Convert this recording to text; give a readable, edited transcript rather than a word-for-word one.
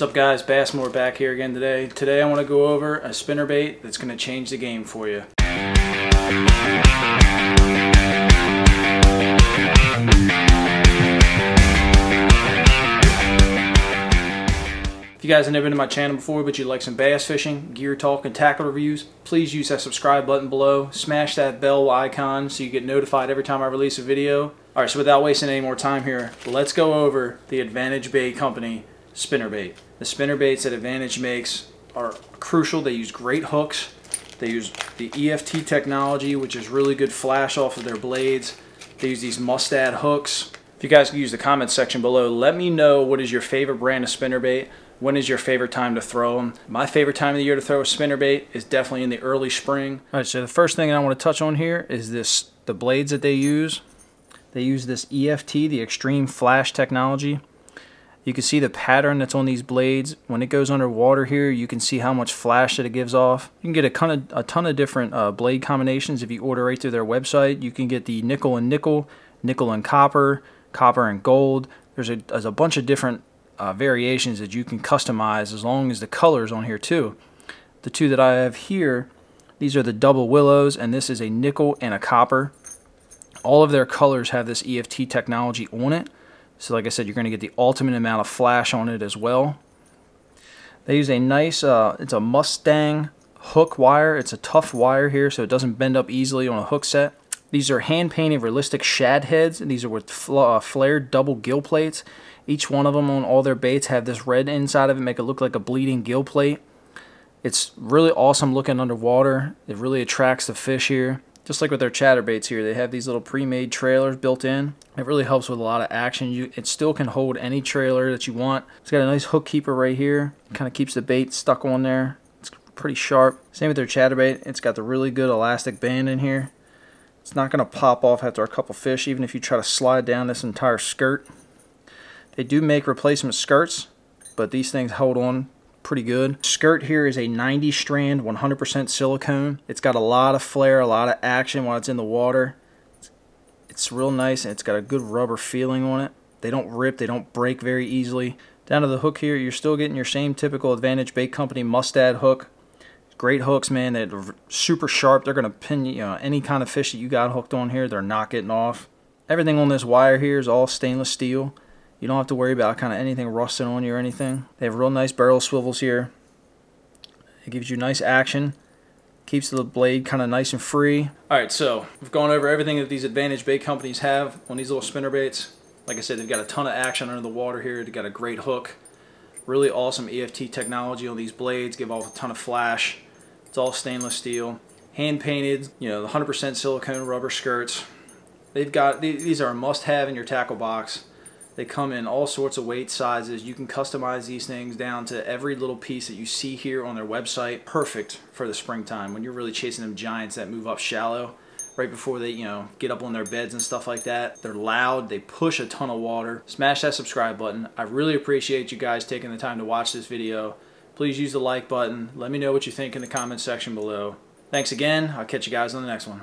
What's up guys, BassMoore back here again today. Today I want to go over a spinnerbait that's going to change the game for you. If you guys have never been to my channel before but you like some bass fishing, gear talk, and tackle reviews, please use that subscribe button below. Smash that bell icon so you get notified every time I release a video. Alright, so without wasting any more time here, let's go over the Advantage Bay Company spinnerbait. The spinnerbaits that Advantage makes are crucial. They use great hooks. They use the EFT technology, which is really good flash off of their blades. They use these Mustad hooks. If you guys can use the comments section below, let me know what is your favorite brand of spinnerbait. When is your favorite time to throw them? My favorite time of the year to throw a spinnerbait is definitely in the early spring. All right, so the first thing I want to touch on here is the blades that they use. They use this EFT, the Extreme Flash Technology. You can see the pattern that's on these blades. When it goes underwater here, you can see how much flash that it gives off. You can get a ton of different blade combinations if you order right through their website. You can get the nickel and nickel, nickel and copper, copper and gold. There's a bunch of different variations that you can customize, as long as the colors on here too. The two that I have here, these are the double willows, and this is a nickel and a copper. All of their colors have this EFT technology on it. So like I said, you're going to get the ultimate amount of flash on it as well. They use a nice, it's a Mustang hook wire. It's a tough wire here, so it doesn't bend up easily on a hook set. These are hand-painted realistic shad heads, and these are with flared double gill plates. Each one of them on all their baits have this red inside of it, make it look like a bleeding gill plate. It's really awesome looking underwater. It really attracts the fish here. Just like with their chatterbaits here, they have these little pre-made trailers built in. It really helps with a lot of action. It still can hold any trailer that you want. It's got a nice hook keeper right here. Kind of keeps the bait stuck on there. It's pretty sharp. Same with their chatterbait. It's got the really good elastic band in here. It's not going to pop off after a couple fish, even if you try to slide down this entire skirt. They do make replacement skirts, but these things hold on pretty good. Skirt here is a 90 strand, 100% silicone. It's got a lot of flare, a lot of action while it's in the water. It's real nice, and it's got a good rubber feeling on it. They don't rip, they don't break very easily. Down to the hook here, you're still getting your same typical Advantage Bait Company Mustad hook. Great hooks, man. They're super sharp. They're gonna pin, you know, any kind of fish that you got hooked on here. They're not getting off. Everything on this wire here is all stainless steel. You don't have to worry about kind of anything rusting on you or anything. They have real nice barrel swivels here. It gives you nice action. Keeps the blade kind of nice and free. All right, so we've gone over everything that these Advantage bait companies have on these little spinnerbaits. Like I said, they've got a ton of action under the water here. They've got a great hook. Really awesome EFT technology on these blades. Give off a ton of flash. It's all stainless steel. Hand-painted, you know, 100% silicone rubber skirts. They've got, these are a must-have in your tackle box. They come in all sorts of weight sizes. You can customize these things down to every little piece that you see here on their website. Perfect for the springtime when you're really chasing them giants that move up shallow right before they, you know, get up on their beds and stuff like that. They're loud. They push a ton of water. Smash that subscribe button. I really appreciate you guys taking the time to watch this video. Please use the like button. Let me know what you think in the comments section below. Thanks again. I'll catch you guys on the next one.